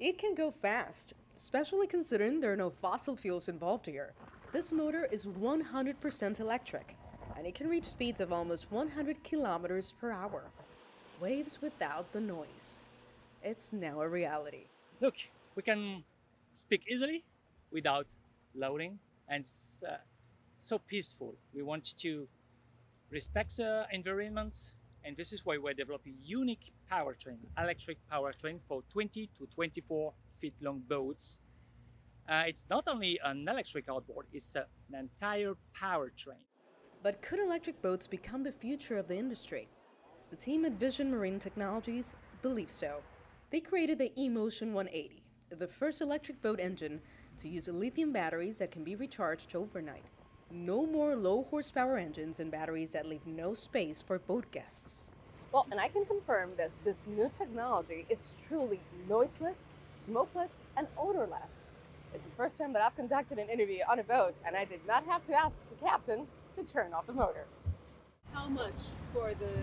It can go fast, especially considering there are no fossil fuels involved here. This motor is 100% electric, and it can reach speeds of almost 100 kilometers per hour. Waves without the noise. It's now a reality. Look, we can speak easily without loading, and it's so peaceful. We want to respect the environment, and this is why we're developing unique powertrain, electric powertrain for 20 to 24 feet long boats. It's not only an electric outboard, it's an entire powertrain. But could electric boats become the future of the industry? The team at Vision Marine Technologies believes so. They created the E-Motion 180, the first electric boat engine to use lithium batteries that can be recharged overnight. No more low horsepower engines and batteries that leave no space for boat guests. Well, and I can confirm that this new technology is truly noiseless, smokeless, and odorless. It's the first time that I've conducted an interview on a boat, and I did not have to ask the captain to turn off the motor. How much for the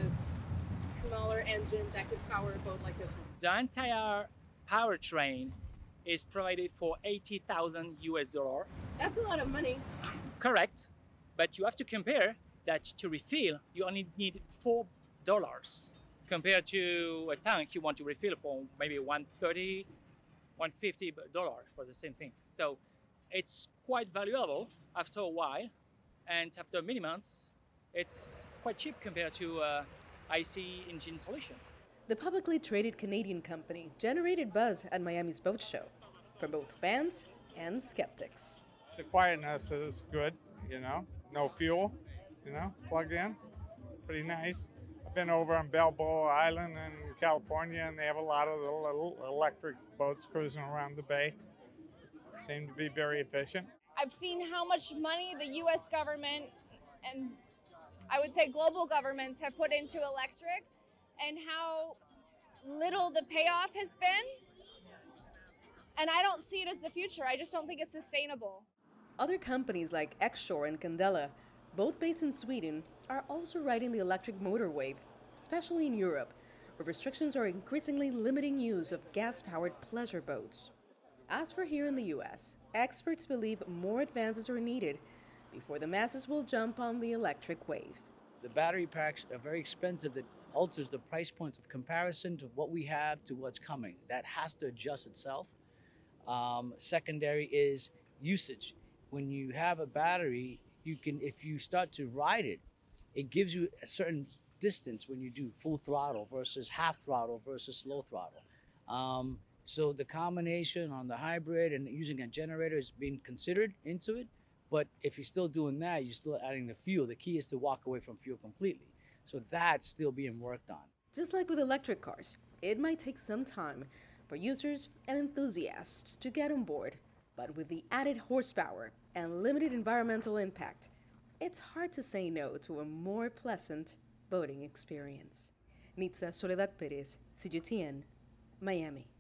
smaller engine that could power a boat like this one? The entire powertrain is provided for $80,000 US. That's a lot of money. Correct, but you have to compare that to refill, you only need $4 compared to a tank you want to refill for maybe $130, $150 for the same thing. So it's quite valuable after a while, and after many months, it's quite cheap compared to IC engine solution. The publicly traded Canadian company generated buzz at Miami's boat show from both fans and skeptics. The quietness is good, you know, no fuel, you know, plugged in, pretty nice. I've been over on Balboa Island in California, and they have a lot of the little electric boats cruising around the bay. Seem to be very efficient. I've seen how much money the U.S. government and I would say global governments have put into electric, and how little the payoff has been. And I don't see it as the future. I just don't think it's sustainable. Other companies like Xshore and Candela, both based in Sweden, are also riding the electric motor wave, especially in Europe, where restrictions are increasingly limiting use of gas-powered pleasure boats. As for here in the U.S., experts believe more advances are needed before the masses will jump on the electric wave. The battery packs are very expensive. That alters the price points of comparison to what we have to what's coming. That has to adjust itself. Secondary is usage. When you have a battery, you can, if you start to ride it, it gives you a certain distance when you do full throttle versus half throttle versus slow throttle. So the combination on the hybrid and using a generator is being considered into it. But if you're still doing that, you're still adding the fuel. The key is to walk away from fuel completely. So that's still being worked on. Just like with electric cars, it might take some time for users and enthusiasts to get on board, but with the added horsepower and limited environmental impact, it's hard to say no to a more pleasant boating experience. Nitza Soledad Perez, CGTN, Miami.